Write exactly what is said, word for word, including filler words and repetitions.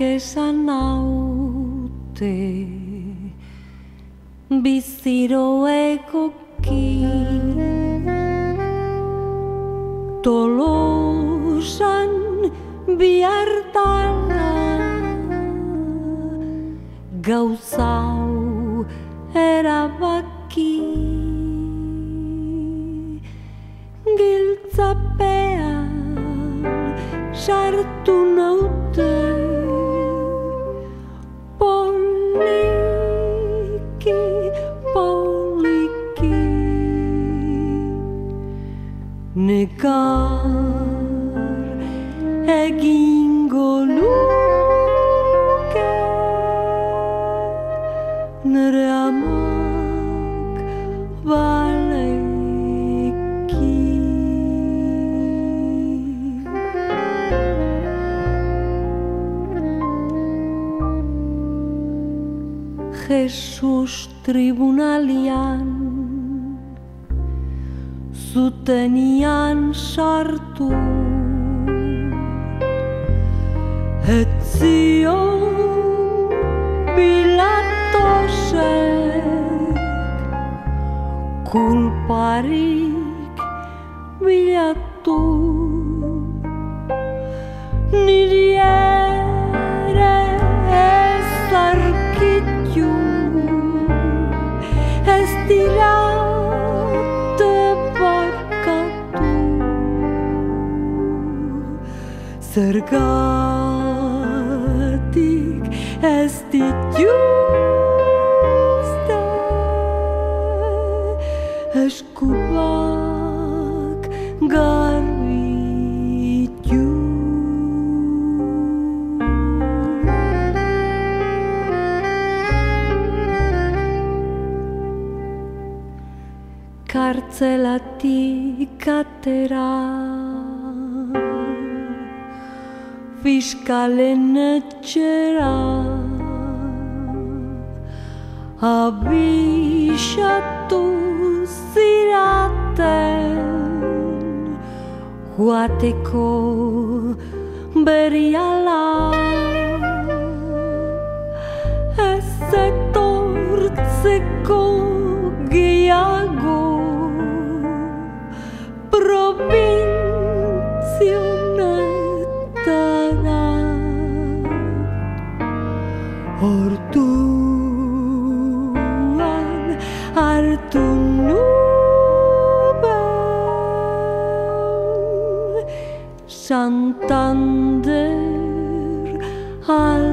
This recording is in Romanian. esan naute biziro ekoki Tolosan biartana gauzau erabaki giltzapean sartu naute poliki, poliki nekar egingo nuke nere amak balei. Jesus tribunalian zutenian sartu etzion Pilatosek kulparik bilatu niri ere ezarkitu ez dirate barkatu zergatik ez dituzte eskubak garbitu. Kartzelatik atera fiskalen etxera abisatu ziraten joateko beriala ez etortzeko gehiago provintzianetara orduan hartu nuen Santander al